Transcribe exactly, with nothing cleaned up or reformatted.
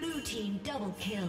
Blue team double kill.